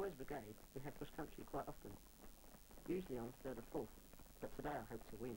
boys' brigade, we have cross country quite often, usually on the 3rd or 4th, but today I hope to win.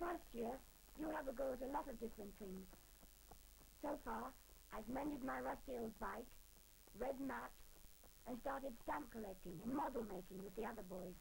Last year, you'll have a go at a lot of different things. So far, I've mended my rusty old bike, read maps, and started stamp collecting and model making with the other boys.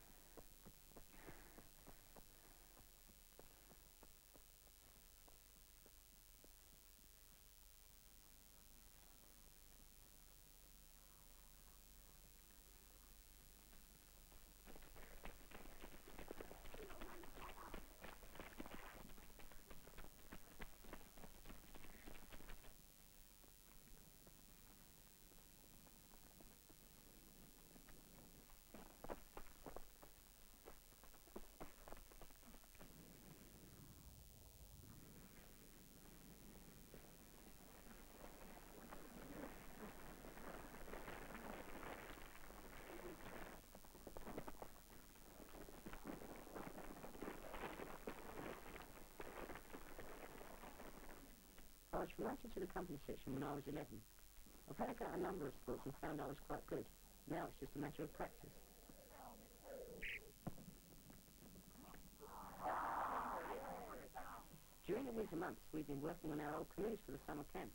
I was promoted to the company section when I was 11. I've had a go at a number of sports and found I was quite good. Now it's just a matter of practice. During the winter months, we've been working on our old canoes for the summer camp.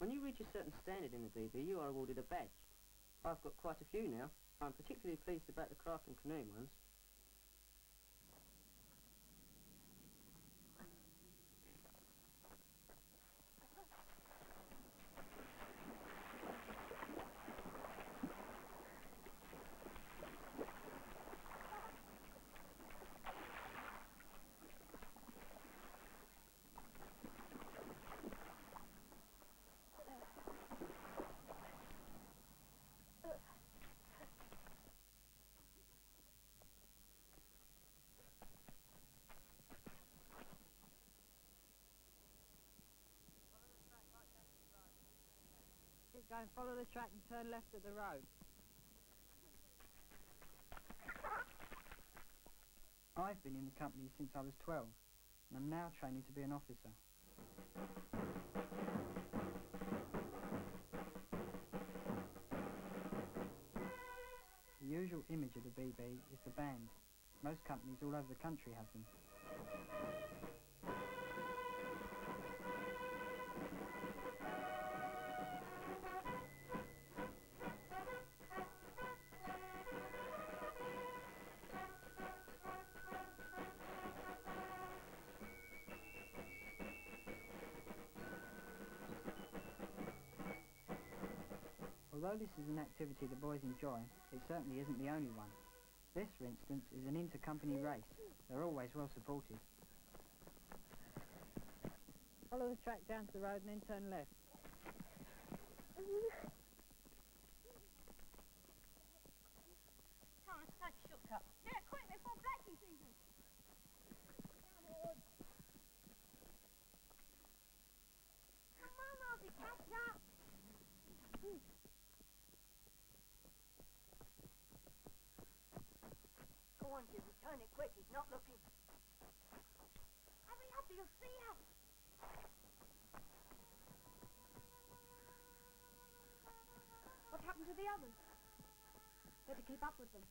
When you reach a certain standard in the DB, you are awarded a badge. I've got quite a few now. I'm particularly pleased about the craft and canoe ones. Go and follow the track and turn left at the road. I've been in the company since I was 12, and I'm now training to be an officer. The usual image of the BB is the band. Most companies all over the country have them. Although this is an activity the boys enjoy, it certainly isn't the only one. This, for instance, is an intercompany race. They're always well supported. Follow the track down to the road and then turn left. Come on, let's take a shortcut. Yeah, quick, before Blackie sees us. Come on, Rosie, catch up. Turn it quick, he's not looking. Hurry up, he'll see us. What happened to the others? Better keep up with them.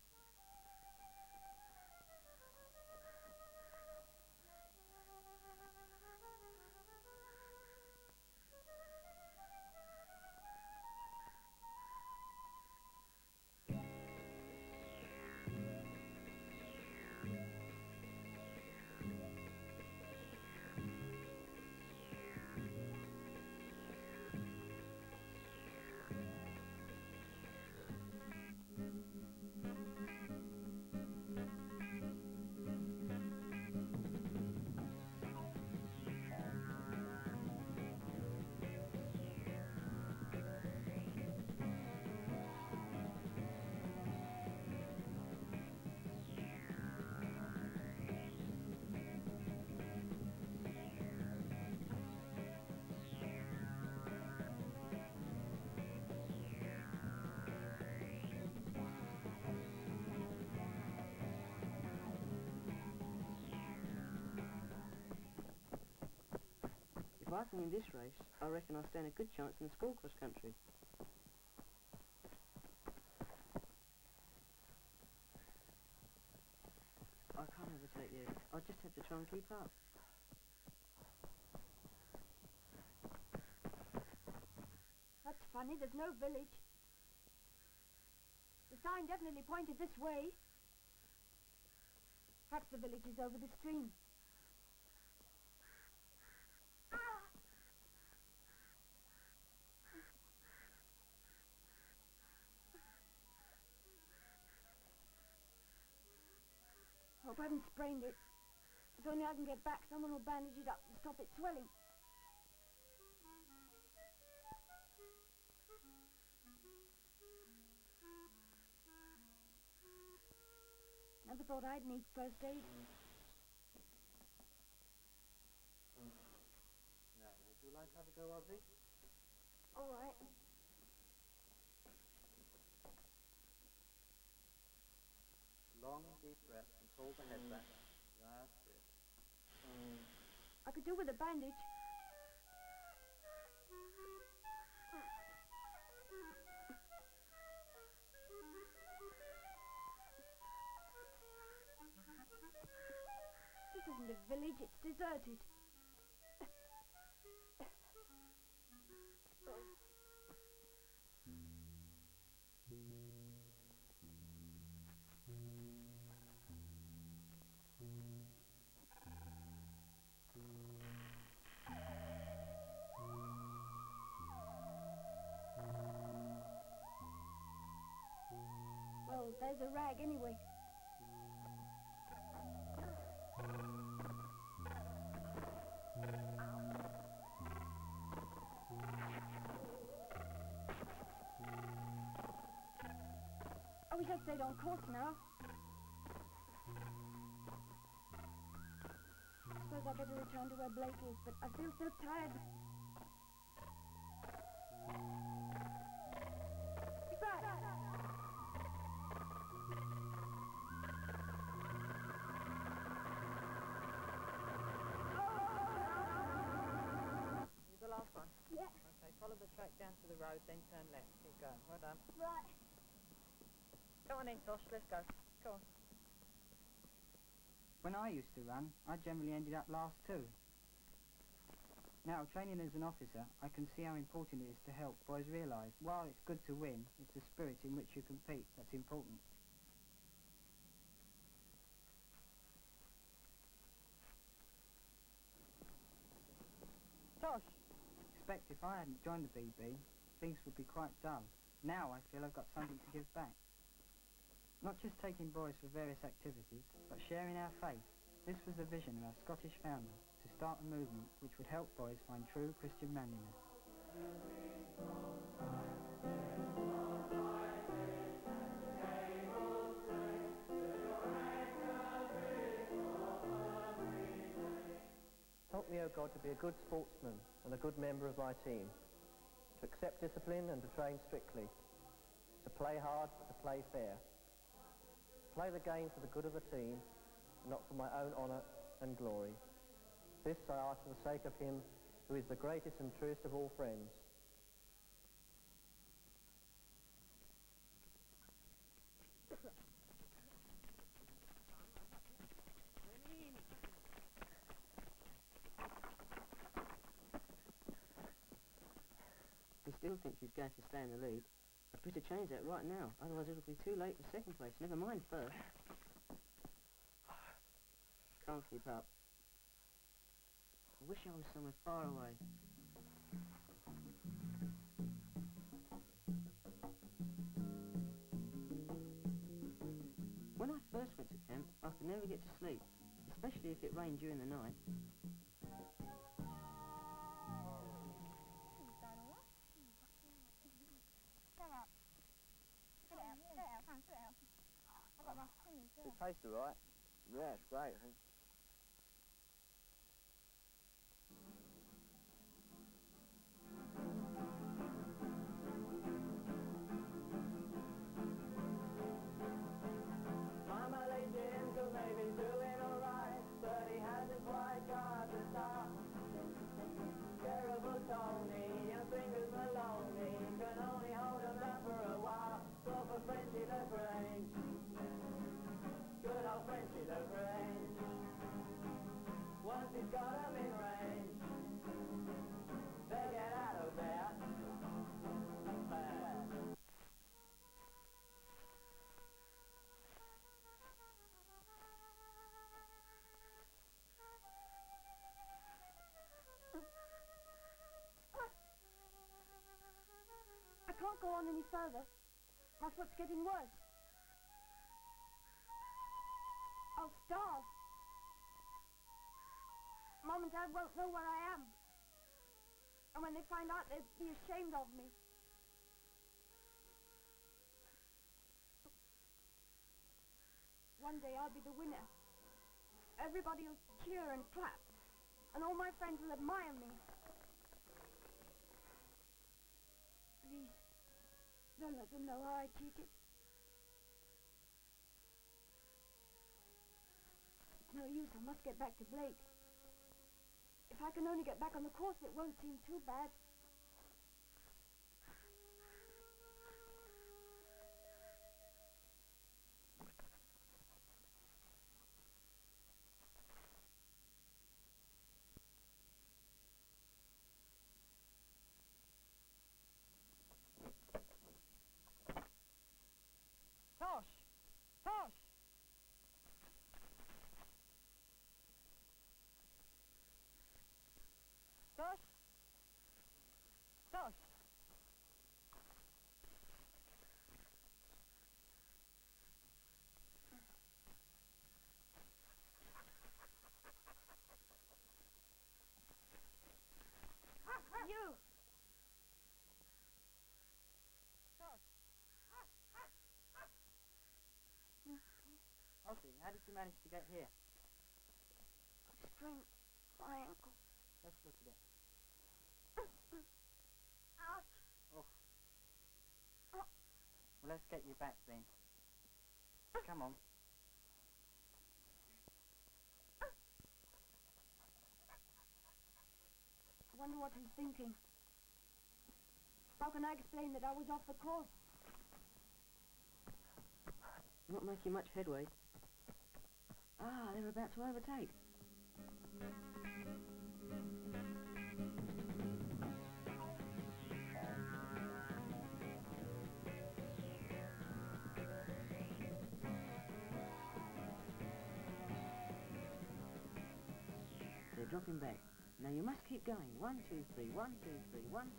passing in this race, I reckon I stand a good chance in the school cross country. I can't overtake you. I just have to try and keep up. That's funny, there's no village. The sign definitely pointed this way. Perhaps the village is over the stream. I hope I haven't sprained it. If only I can get back, someone will bandage it up and stop it swelling. Never thought I'd need first aid. Now, would you like to have a go, Ozzy? All right. Long, deep breath and hold the head back. That's it. I could do with a bandage. This isn't a village, it's deserted. Well, there's a rag anyway. I wish I'd stayed on course now. I suppose I better return to where Blake is, but I feel so tired. Goodbye! You the last one? Yeah. Okay, follow the track down to the road, then turn left. Keep going. Well done. Right. Come on then, Tosh, let's go. Go on. When I used to run, I generally ended up last too. Now, training as an officer, I can see how important it is to help boys realise, while it's good to win, it's the spirit in which you compete that's important. Tosh! I expect if I hadn't joined the BB, things would be quite dull. Now I feel I've got something to give back. Not just taking boys for various activities, but sharing our faith. This was the vision of our Scottish founder, to start a movement which would help boys find true Christian manliness. Help me, O God, to be a good sportsman and a good member of my team, to accept discipline and to train strictly, to play hard but to play fair. Play the game for the good of the team, not for my own honour and glory. This I ask for the sake of him who is the greatest and truest of all friends. He still thinks he's going to stay in the lead. I'd better change that right now, otherwise it'll be too late for second place. Never mind first. Can't keep up. I wish I was somewhere far away. When I first went to camp, I could never get to sleep, especially if it rained during the night. It tastes all right. Yeah, it's great. Huh? Mama laid in, so baby's doing all right, but he hasn't quite got the start. plenty of rain. Once it got up in rain, they get out of there fast. I can't go on any further. My foot's getting worse. I'll starve. Mom and Dad won't know where I am. And when they find out, they'd be ashamed of me. One day I'll be the winner. Everybody will cheer and clap. And all my friends will admire me. Please, don't let them know how I cheated. No use, I must get back to Blake. If I can only get back on the course, it won't seem too bad. You! Elsie, how did you manage to get here? I sprained my ankle. Let's look at it. Ouch! Oh. Well, let's get you back then. Come on. I wonder what he's thinking. How can I explain that I was off the course? Not making much headway. Ah, they're about to overtake. They're dropping back. Now you must keep going. 1, 2, 3, 1, 2, 3, 1, 2, 3, 1, 2.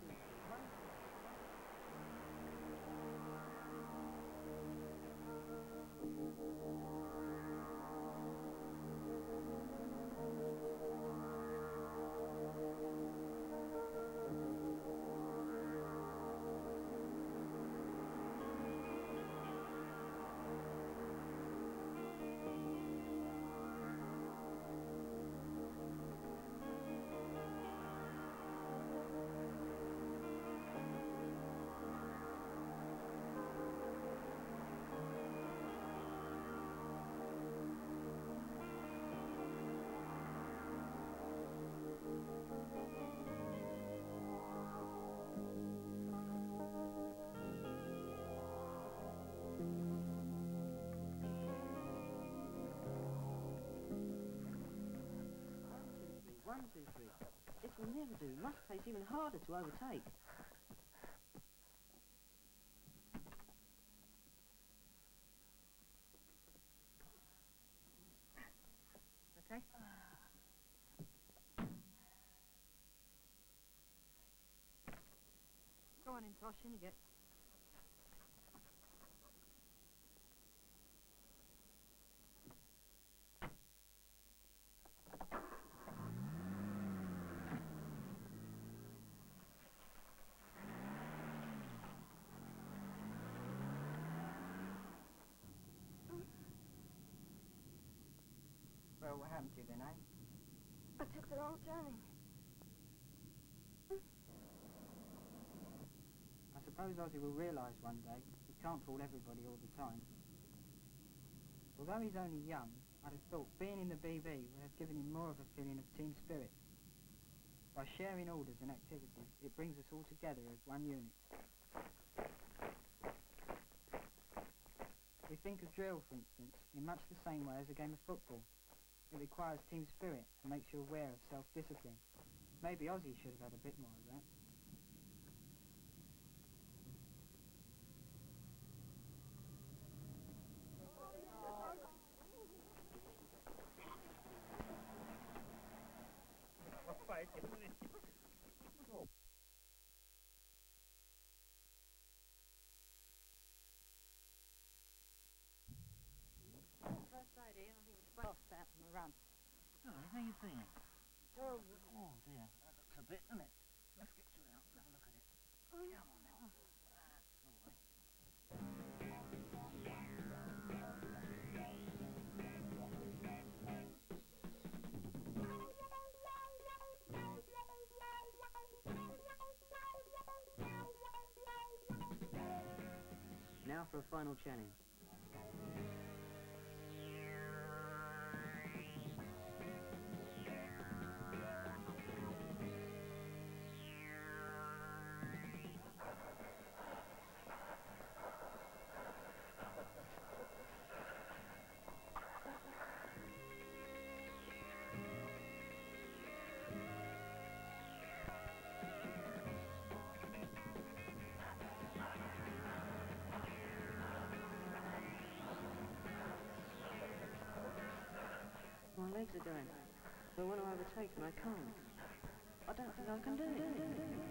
This will never do. Must pace even harder to overtake. Okay? Go on in, Tosh, in you get. What happened to you then, eh? I took the wrong turning. I suppose Ozzy will realise one day he can't fool everybody all the time. Although he's only young, I'd have thought being in the BB would have given him more of a feeling of team spirit. By sharing orders and activities, it brings us all together as one unit. We think of drill, for instance, in much the same way as a game of football. It requires team spirit and makes you aware of self-discipline. Maybe Ozzy should have had a bit more of that. Oh, how you feeling? Terrible. Oh dear, that looks a bit, doesn't it? Let's get you out and have a look at it. Come on now. That's all right. Now for a final challenge. My legs are going, so when I overtake them I can't. I don't think I can do it.